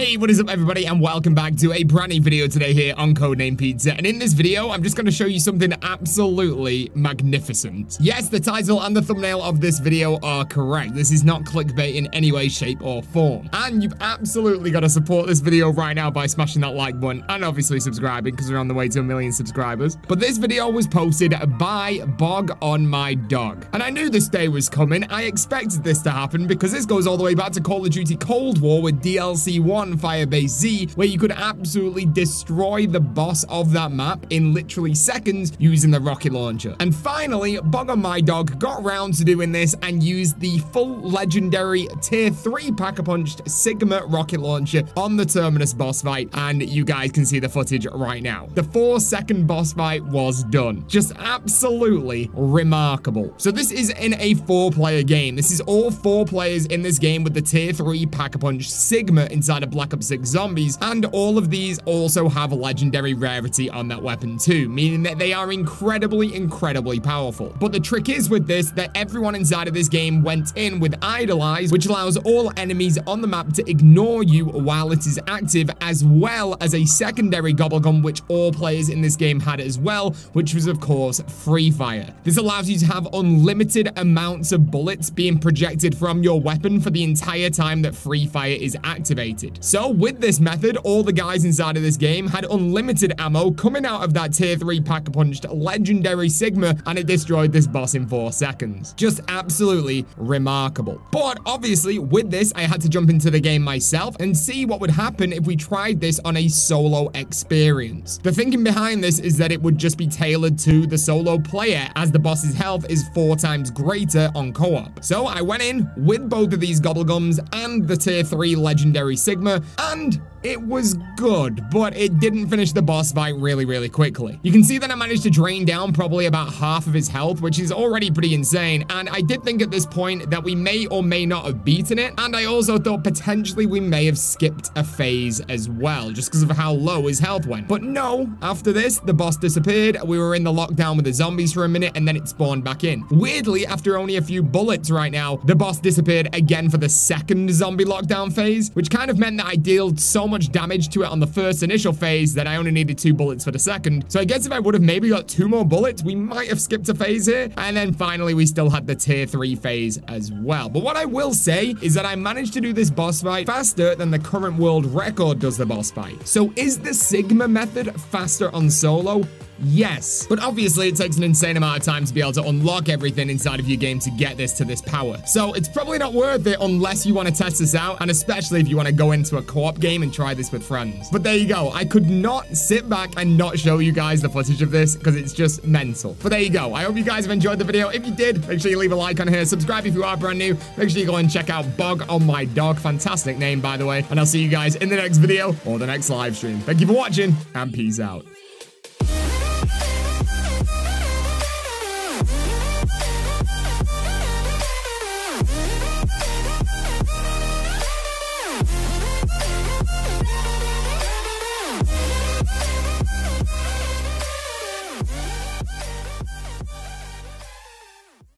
Hey, what is up everybody, and welcome back to a brand new video today here on Codename Pizza. And in this video, I'm just going to show you something absolutely magnificent. Yes, the title and the thumbnail of this video are correct. This is not clickbait in any way, shape, or form. And you've absolutely got to support this video right now by smashing that like button and obviously subscribing, because we're on the way to 1 million subscribers. But this video was posted by Bog on My Dog. And I knew this day was coming. I expected this to happen because this goes all the way back to Call of Duty Cold War with DLC 1. Firebase Z, where you could absolutely destroy the boss of that map in literally seconds using the rocket launcher. And finally, Bog on My Dog got round to doing this and used the full legendary tier 3 Pack-a-Punched Sigma rocket launcher on the Terminus boss fight, and you guys can see the footage right now. The 4-second boss fight was done. Just absolutely remarkable. So this is in a 4-player game. This is all 4 players in this game with the tier 3 Pack-a-Punch Sigma inside of Black Ops 6 zombies, and all of these also have a legendary rarity on that weapon too, meaning that they are incredibly powerful. But the trick is with this that everyone inside of this game went in with Idolize, which allows all enemies on the map to ignore you while it is active, as well as a secondary Gobblegum, which all players in this game had as well, which was of course Free Fire. This allows you to have unlimited amounts of bullets being projected from your weapon for the entire time that Free Fire is activated. So with this method, all the guys inside of this game had unlimited ammo coming out of that tier 3 Pack-a-Punched legendary Sigma, and it destroyed this boss in 4 seconds. Just absolutely remarkable. But obviously with this, I had to jump into the game myself and see what would happen if we tried this on a solo experience. The thinking behind this is that it would just be tailored to the solo player, as the boss's health is 4 times greater on co-op. So I went in with both of these Gobblegums and the tier 3 legendary Sigma, and it was good, but it didn't finish the boss fight really quickly. You can see that I managed to drain down probably about half of his health, which is already pretty insane. And I did think at this point that we may or may not have beaten it. And I also thought potentially we may have skipped a phase as well, just because of how low his health went. But no, after this, the boss disappeared. We were in the lockdown with the zombies for a minute, and then it spawned back in. Weirdly, after only a few bullets right now, the boss disappeared again for the second zombie lockdown phase, which kind of meant that I dealt so much damage to it on the first initial phase that I only needed 2 bullets for the second. So I guess if I would have maybe got 2 more bullets, we might have skipped a phase here. And then finally, we still had the tier 3 phase as well. But what I will say is that I managed to do this boss fight faster than the current world record does the boss fight. So is the Sigma method faster on solo? Yes, but obviously it takes an insane amount of time to be able to unlock everything inside of your game to get this to this power. So it's probably not worth it unless you want to test this out, and especially if you want to go into a co-op game and try this with friends. But there you go. I could not sit back and not show you guys the footage of this because it's just mental. But there you go. I hope you guys have enjoyed the video. If you did, make sure you leave a like on here. Subscribe if you are brand new. Make sure you go and check out Bog on My Dog. Fantastic name, by the way. And I'll see you guys in the next video or the next live stream. Thank you for watching, and peace out.